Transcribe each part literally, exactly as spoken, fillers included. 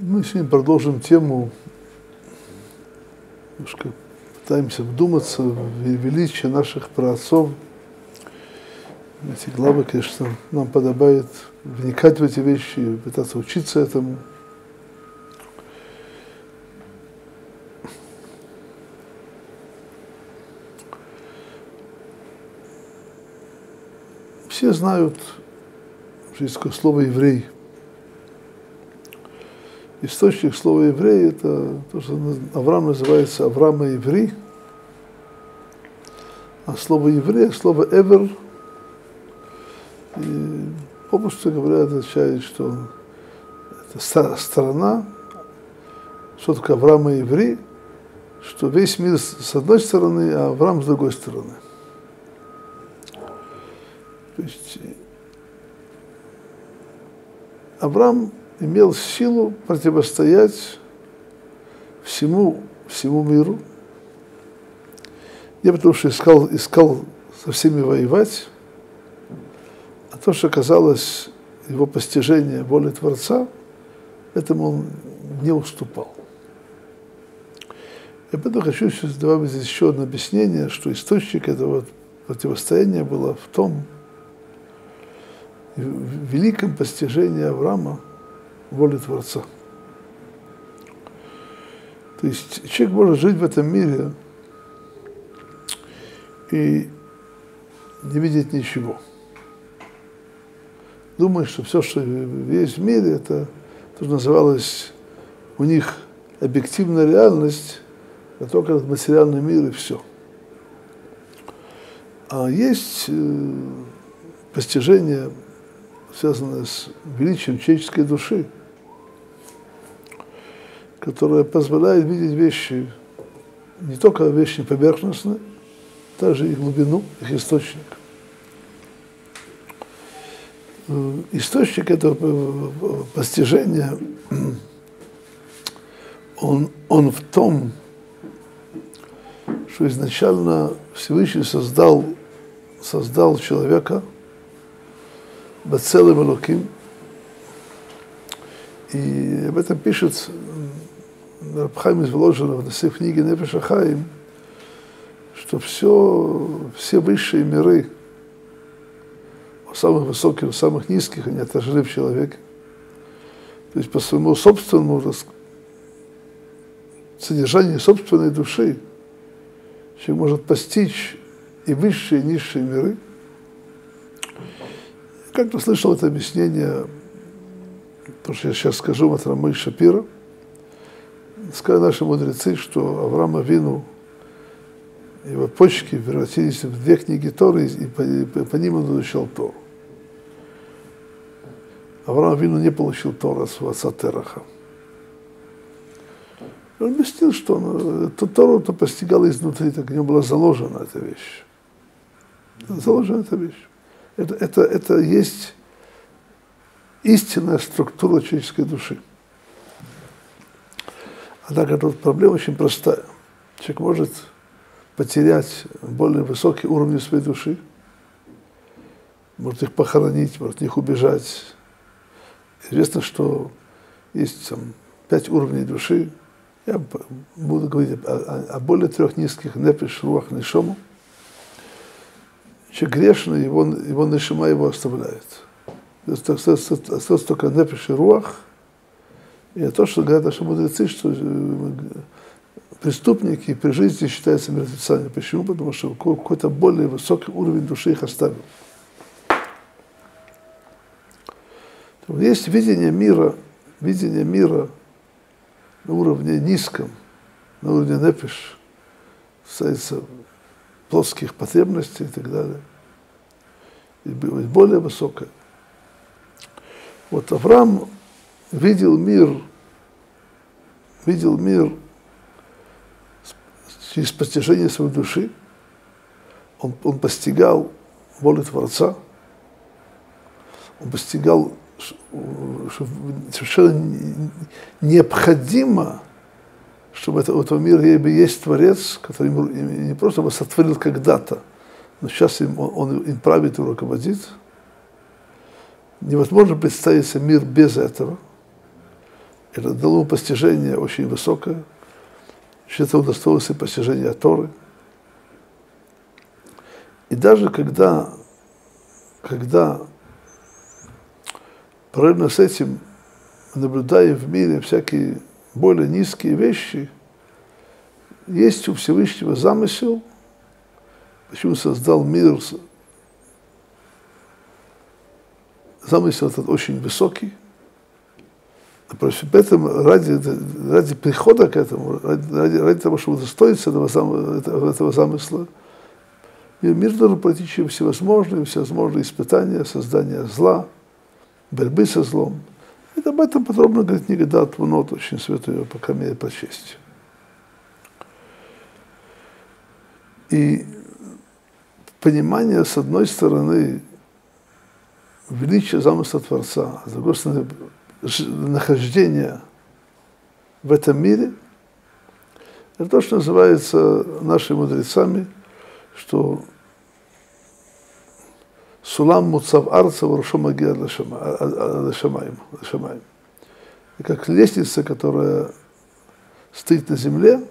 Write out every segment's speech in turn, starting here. Мы сегодня продолжим тему, немножко пытаемся вдуматься в величие наших праотцов. Эти главы, конечно, нам подобает вникать в эти вещи, пытаться учиться этому. Все знают, что есть такое слово «еврей». Источник слова «еврей» — это то, что Авраам называется Авраам Иври, а слово «еврей», слово «эвер», и попросту говоря, означает, что это страна, что такое Авраам Иври, что весь мир с одной стороны, а Авраам с другой стороны. То есть Авраам имел силу противостоять всему, всему миру. Не потому что искал, искал со всеми воевать, а то, что казалось его постижение воли Творца, этому он не уступал. Я поэтому хочу сейчас добавить здесь еще одно объяснение, что источник этого противостояния было в том, в великом постижении Авраама воли Творца. То есть человек может жить в этом мире и не видеть ничего. Думает, что все, что есть в мире, это то, что называлось у них объективная реальность, а только материальный мир и все. А есть постижение, связанное с величием человеческой души, которая позволяет видеть вещи, не только вещи поверхностные, также и глубину, их источник. Источник этого постижения, он, он в том, что изначально Всевышний создал, создал человека бацелем Элоким. И об этом пишет Рав Хаим из Вложенного на своей книге «Нефеш ха-Хаим», что все, все высшие миры, у самых высоких, у самых низких, они отражены в человеке. То есть по своему собственному содержанию собственной души человек может постичь и высшие, и низшие миры. Как-то слышал это объяснение, то, что я сейчас скажу, от Рамы Шапира. Сказали наши мудрецы, что Авраам Авину, его почки превратились в две книги Торы, и по, и по ним он изучал Тору. Авраам Авину не получил Тору от своего отца Тераха. Он объяснил, что он, то Тору то постигал изнутри, так в нем была заложена эта вещь. Заложена эта вещь. Это, это, это есть истинная структура человеческой души. Однако тут проблема очень простая. Человек может потерять более высокие уровни своей души, может их похоронить, может от них убежать. Известно, что есть там, пять уровней души. Я буду говорить о, о, о более трех низких: неприш, руах, нишому. Человек грешный, его, его нешима его оставляет. Остается только неприш и руах. И то, что говорят наши мудрецы, что преступники при жизни считаются мертвецами. Почему? Потому что какой-то более высокий уровень души их оставил. Есть видение мира, видение мира на уровне низком, на уровне неприш, остается плоских потребностей и так далее. И более высокое. Вот Авраам видел мир, видел мир через постижение своей души. Он, он постигал волю Творца. Он постигал, что совершенно необходимо, чтобы это, у этого мира есть Творец, который им, не просто его сотворил когда-то, но сейчас им, он, он им правит и руководит. Невозможно представить себе мир без этого. Это дало постижение очень высокое. Считал удостоился постижения Торы. И даже когда, когда параллельно с этим наблюдаем в мире всякие более низкие вещи, есть у Всевышнего замысел, почему создал мир. Замысел этот очень высокий. Поэтому ради, ради прихода к этому, ради, ради того, чтобы удостоиться этого, зам, этого, этого замысла, мир должен пройти через всевозможные, всевозможные испытания, создание зла, борьбы со злом. И об этом подробно говорит книга Даат Тевунот, очень советую ее по крайней мере прочесть. И понимание, с одной стороны, величия замысла Творца, с другой стороны, нахождение в этом мире, это то, что называется нашими мудрецами, что сулам муцав арца варшома ги адашамаим. Как лестница, которая стоит на земле,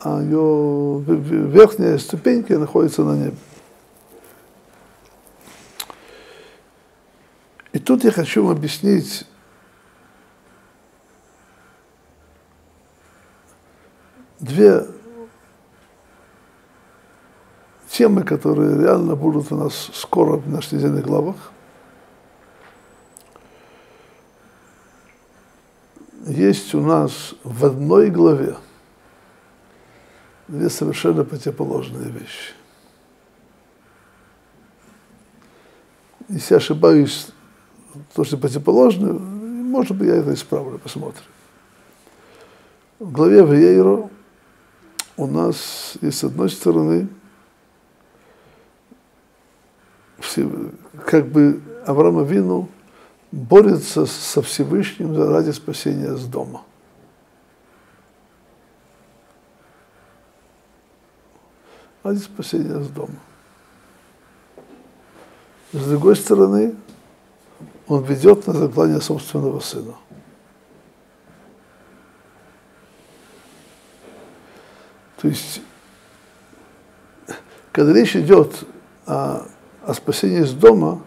а ее верхняя ступенька находится на небе. И тут я хочу вам объяснить две темы, которые реально будут у нас скоро в наших недельных главах. Есть у нас в одной главе две совершенно противоположные вещи. Если я ошибаюсь, то, что противоположное, может быть, я это исправлю, посмотрим. В главе Ваера у нас есть, с одной стороны, все, как бы Авраам Авину борется со Всевышним ради спасения Сдома. Ради спасения Сдома. С другой стороны, он ведет на заклание собственного сына. То есть, когда речь идет о, о спасении из дома,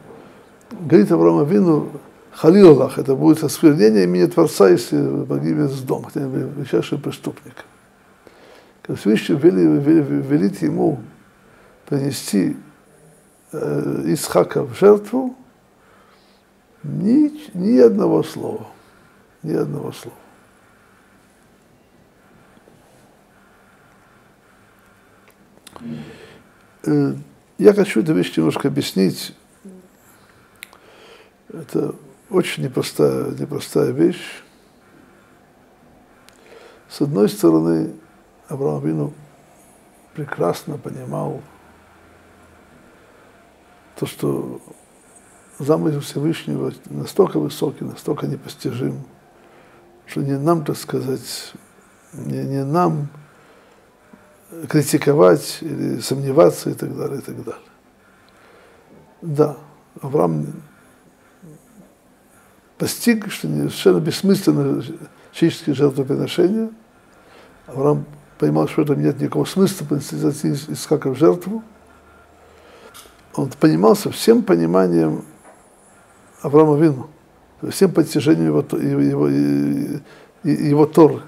говорит Авраам Авину, халилах, это будет осквернение имени Творца, если погибнет из дома, хотя бы величайший преступник. Когда Всевышний велит ему принести э, Исхака в жертву, Ни, ни одного слова, ни одного слова. Mm. Я хочу эту вещь немножко объяснить. Это очень непростая, непростая вещь. С одной стороны, Авраам Авину прекрасно понимал то, что замысел Всевышнего настолько высокий, настолько непостижим, что не нам, так сказать, не, не нам критиковать или сомневаться и так далее, и так далее. Да, Авраам постиг, что совершенно бессмысленно человеческие жертвоприношения. Авраам понимал, что в этом нет никакого смысла принести Исхака в жертву. Он понимал со всем пониманием Авраама Авину, всем подтяжением его, его, его, его Торы.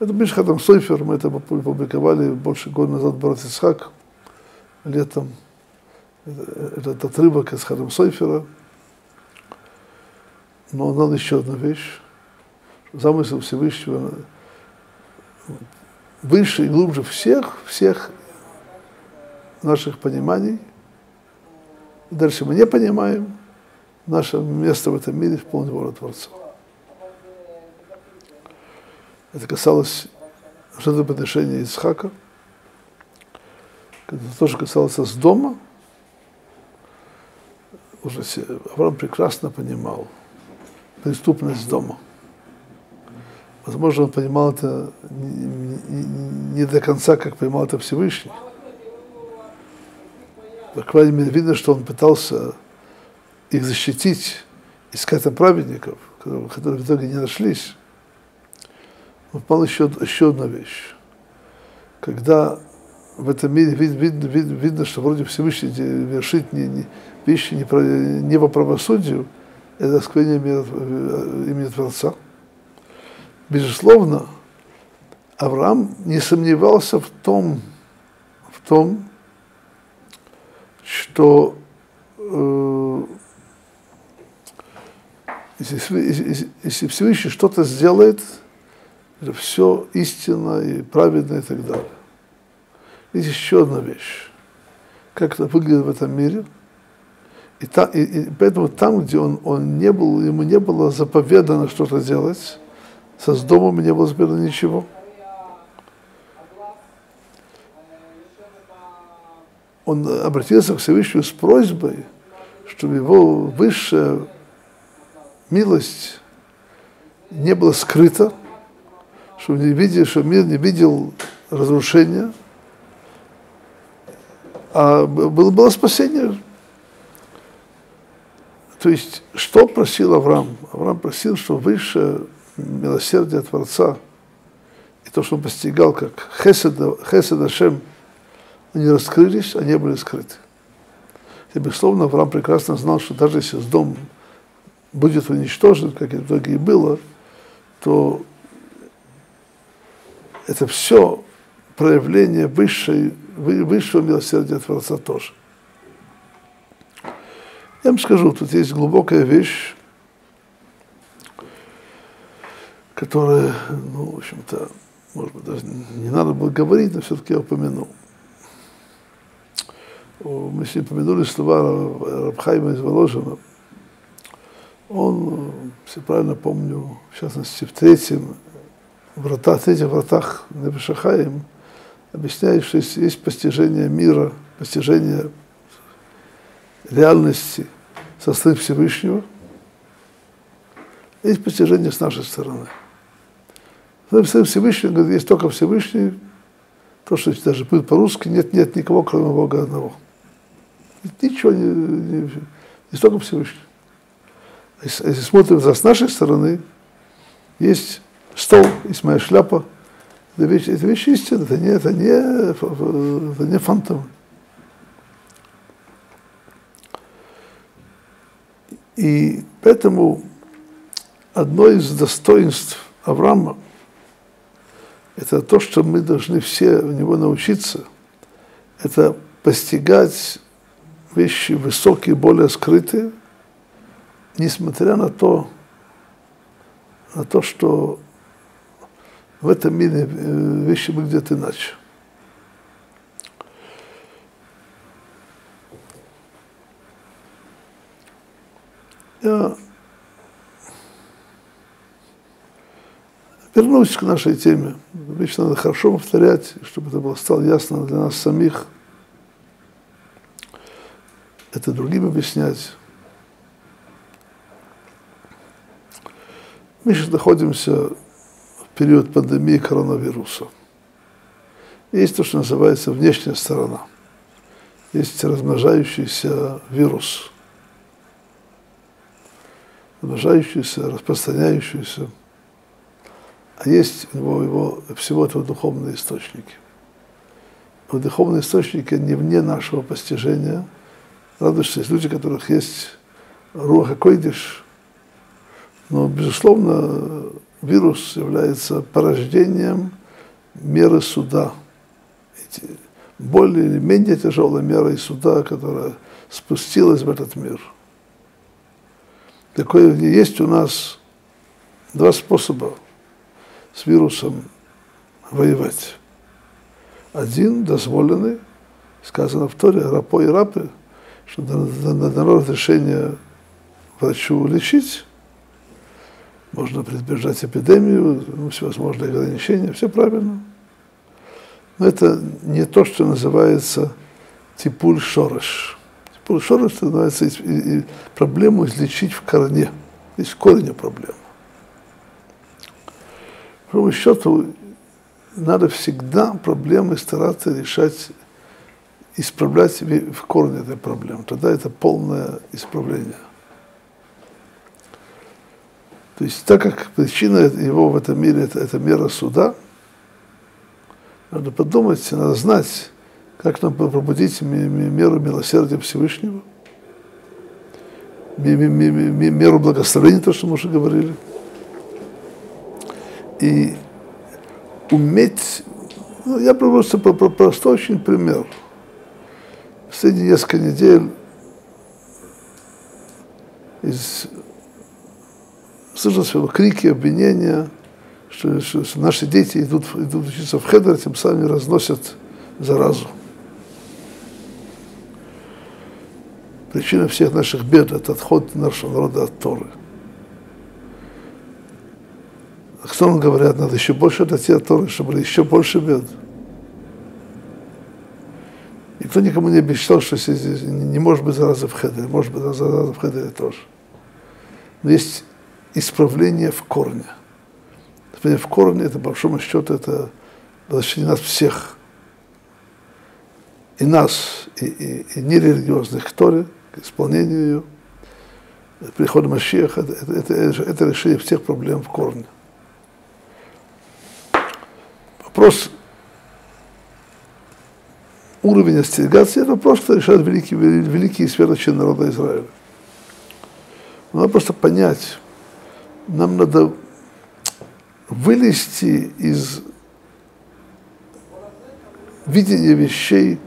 Это Миш Хатам Софер, мы это публиковали больше года назад в Братис Исхак, летом. Этот отрывок из Хатам Софера. Но он дал еще одну вещь. Замысел Всевышнего выше и глубже всех, всех наших пониманий. И дальше мы не понимаем. Наше место в этом мире вполне воля Творца. Это касалось жертвоприношения Исхака, это тоже касалось Сдома. Уже Авраам прекрасно понимал преступность Сдома. Возможно, он понимал это не до конца, как понимал это Всевышний. По крайней мере, видно, что он пытался их защитить, искать праведников, которые в итоге не нашлись, упала еще, еще одна вещь. Когда в этом мире вид, вид, вид, видно, что вроде Всевышний вершит не, не, вещи не, про, не по правосудию, это осквернение имени Творца. Безусловно, Авраам не сомневался в том, в том что э, если, если Всевышний что-то сделает, это все истинно и праведно и так далее. Есть еще одна вещь, как это выглядит в этом мире. И, та, и, и поэтому там, где он, он не был, ему не было заповедано что-то делать, со Сдомом не было заповедано ничего. Он обратился к Всевышнему с просьбой, чтобы его высшая милость не была скрыта, чтобы, не видел, чтобы мир не видел разрушения, а было, было спасение. То есть, что просил Авраам? Авраам просил, что высшее милосердие Творца и то, что он постигал, как Хесед Ашем, они раскрылись, они были скрыты. И, безусловно, Авраам прекрасно знал, что даже если Сдом будет уничтожен, как и в итоге и было, то это все проявление высшей, высшего милосердия Творца тоже. Я вам скажу, тут есть глубокая вещь, которая, ну, в общем-то, может быть, даже не надо было говорить, но все-таки я упомянул. Мы с ним упомянули слова Рав Хаима из Воложина. Он, все правильно помню, в частности, в третьем врата, в третьих вратах Непришаха ха-Хаим объясняет, что есть, есть постижение мира, постижение реальности со стороны Всевышнего, есть постижение с нашей стороны. Со стороны Всевышнего, говорит, есть только Всевышний, то, что даже будет по-русски, нет, нет никого, кроме Бога одного. Ничего не, не, не только Всевышний. Если, если смотрим с нашей стороны, есть стол, есть моя шляпа. Это вещь, это вещь истина, это не, это не, это не фантом. И поэтому одно из достоинств Авраама это то, что мы должны все у него научиться. Это постигать вещи высокие, более скрытые, несмотря на то, на то, что в этом мире вещи выглядят иначе. Я вернусь к нашей теме. Вечно надо хорошо повторять, чтобы это было стало ясно для нас самих. Это другим объяснять. Мы сейчас находимся в период пандемии коронавируса. Есть то, что называется внешняя сторона. Есть размножающийся вирус. Умножающийся, распространяющийся, а есть у него его, всего этого духовные источники. Но духовные источники не вне нашего постижения. Радуюсь, что есть люди, у которых есть руаха койдиш, но, безусловно, вирус является порождением меры суда. Более или менее тяжелой мерой суда, которая спустилась в этот мир. Такое есть у нас два способа с вирусом воевать. Один дозволенный, сказано в Торе, рапо и рапы, что дано разрешение врачу лечить, можно предупреждать эпидемию, ну, всевозможные ограничения, все правильно. Но это не то, что называется типуль шореш. Шореш называется и, и проблему излечить в корне, из корня проблемы. По большому счету, надо всегда проблемы стараться решать, исправлять в корне этой проблемы. Тогда это полное исправление. То есть так как причина его в этом мире это, это мера суда, надо подумать, надо знать, как нам пробудить меру милосердия Всевышнего, меру благословения, то, что мы уже говорили, и уметь, ну, я просто простой очень пример. Последние несколько недель из... слышал свои крики, обвинения, что, что, что наши дети идут, идут учиться в Хедер, тем самым разносят заразу. Причина всех наших бед – это отход нашего народа от Торы. А кто нам говорят, надо еще больше отойти от Торы, чтобы еще больше бед. Никто никому не обещал, что не может быть зараза в Хедере, может быть зараза в Хедере тоже. Но есть исправление в корне. Исправление в корне, это, по большому счету, это возвращение нас всех. И нас, и, и, и нерелигиозных к Торе, к исполнению ее, прихода Мошиаха, это, это, это, это решение всех проблем в корне. Вопрос, уровень остерегаться, это вопрос, который решают великие, великие святочины народа Израиля. Но надо просто понять, нам надо вылезти из видения вещей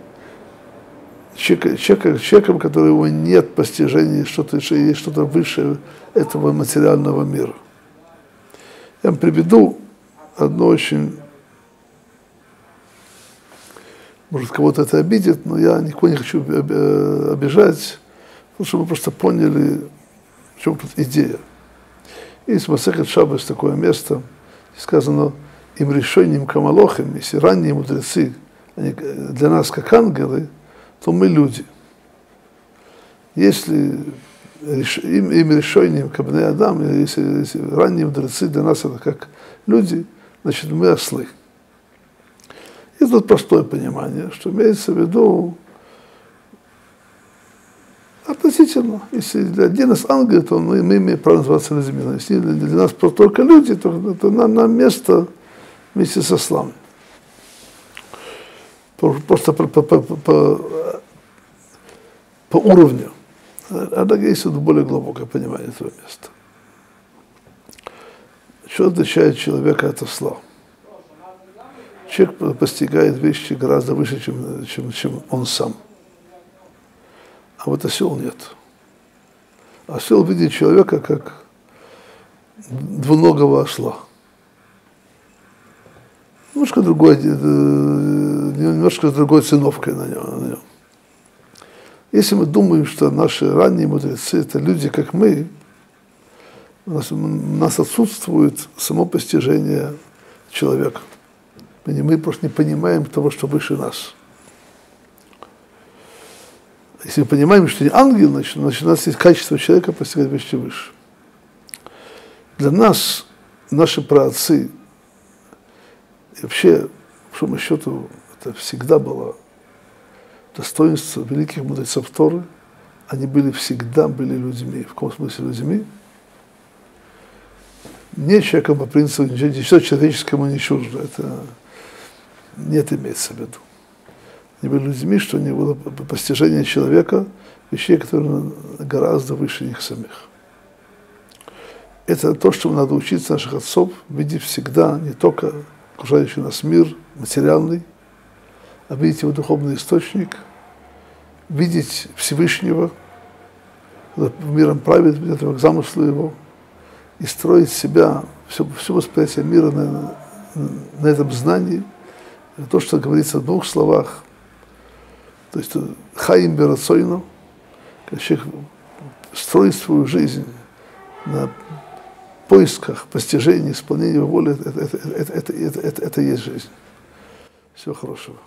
человеком, человеком, у которого нет постижения, что-то есть что-то выше этого материального мира. Я вам приведу одно очень... Может, кого-то это обидит, но я никого не хочу обижать, потому что мы просто поняли, в чем тут идея. Есть масехет Шаба, есть такое место, сказано, им решением камалохим, если ранние мудрецы, они для нас как ангелы, то мы люди. Если им, им решением кабне адам, если, если ранние мудрецы для нас это как люди, значит мы ослы. И тут простое понимание, что имеется в виду относительно. Если для нас ангелы, то мы, мы имеем право называться людьми. Если для нас только люди, то, то нам, нам место вместе со славой. Просто по, по, по, по, по уровню. А так есть более глубокое понимание этого места. Что отличает человека от осла? Человек постигает вещи гораздо выше, чем, чем, чем он сам. А вот осел нет. Осел видит человека как двуногого осла. Немножко другой, немножко другой циновкой на нем, на нем. Если мы думаем, что наши ранние мудрецы – это люди, как мы, у нас, у нас отсутствует само постижение человека. Мы просто не понимаем того, что выше нас. Если мы понимаем, что не ангел, значит, значит у нас есть качество человека постигать вещи выше. Для нас, наши праотцы, и вообще, по большому счету, это всегда было достоинство великих мудрецов Торы. Они были всегда были людьми. В каком смысле людьми? Не человеком по принципу, ничего человеческому не чуждо. Это нет, имеется в виду. Они были людьми, что у них было постижение человека, вещей, которые гораздо выше них самих. Это то, что надо учиться наших отцов, видеть всегда не только окружающий нас мир материальный, а видеть его духовный источник, видеть Всевышнего, миром правит, видеть замыслы его, и строить себя, все, все восприятие мира на, на этом знании, то, что говорится в двух словах, то есть Хаим Берацойну, когда человек строит свою жизнь на поисках, постижении, исполнении воли, это, это, это, это, это, это, это и есть жизнь. Всего хорошего.